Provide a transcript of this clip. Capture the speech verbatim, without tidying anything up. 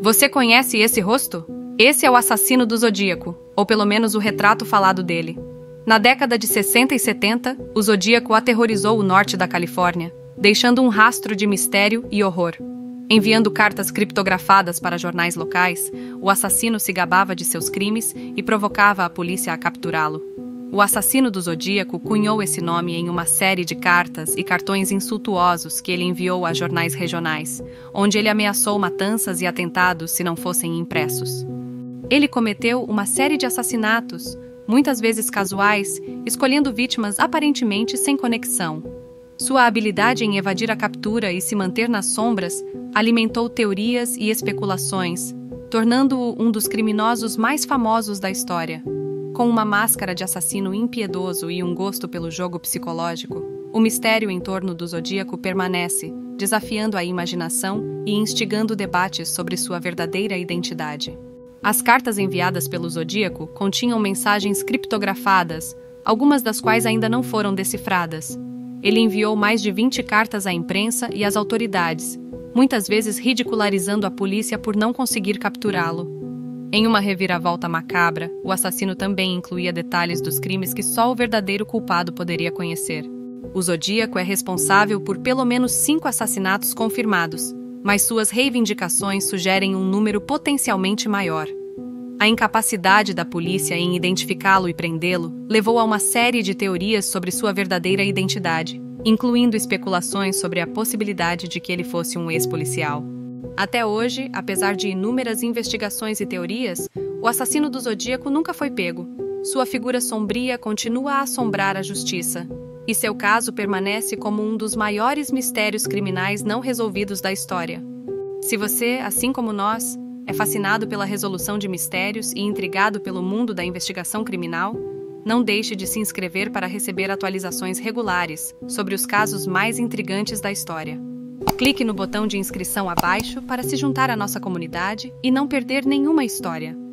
Você conhece esse rosto? Esse é o assassino do Zodíaco, ou pelo menos o retrato falado dele. Na década de sessenta e setenta, o Zodíaco aterrorizou o norte da Califórnia, deixando um rastro de mistério e horror. Enviando cartas criptografadas para jornais locais, o assassino se gabava de seus crimes e provocava a polícia a capturá-lo. O assassino do Zodíaco cunhou esse nome em uma série de cartas e cartões insultuosos que ele enviou a jornais regionais, onde ele ameaçou matanças e atentados se não fossem impressos. Ele cometeu uma série de assassinatos, muitas vezes casuais, escolhendo vítimas aparentemente sem conexão. Sua habilidade em evadir a captura e se manter nas sombras alimentou teorias e especulações, tornando-o um dos criminosos mais famosos da história. Com uma máscara de assassino impiedoso e um gosto pelo jogo psicológico, o mistério em torno do Zodíaco permanece, desafiando a imaginação e instigando debates sobre sua verdadeira identidade. As cartas enviadas pelo Zodíaco continham mensagens criptografadas, algumas das quais ainda não foram decifradas. Ele enviou mais de vinte cartas à imprensa e às autoridades, muitas vezes ridicularizando a polícia por não conseguir capturá-lo. Em uma reviravolta macabra, o assassino também incluía detalhes dos crimes que só o verdadeiro culpado poderia conhecer. O Zodíaco é responsável por pelo menos cinco assassinatos confirmados, mas suas reivindicações sugerem um número potencialmente maior. A incapacidade da polícia em identificá-lo e prendê-lo levou a uma série de teorias sobre sua verdadeira identidade, incluindo especulações sobre a possibilidade de que ele fosse um ex-policial. Até hoje, apesar de inúmeras investigações e teorias, o assassino do Zodíaco nunca foi pego. Sua figura sombria continua a assombrar a justiça, e seu caso permanece como um dos maiores mistérios criminais não resolvidos da história. Se você, assim como nós, é fascinado pela resolução de mistérios e intrigado pelo mundo da investigação criminal, não deixe de se inscrever para receber atualizações regulares sobre os casos mais intrigantes da história. Clique no botão de inscrição abaixo para se juntar à nossa comunidade e não perder nenhuma história.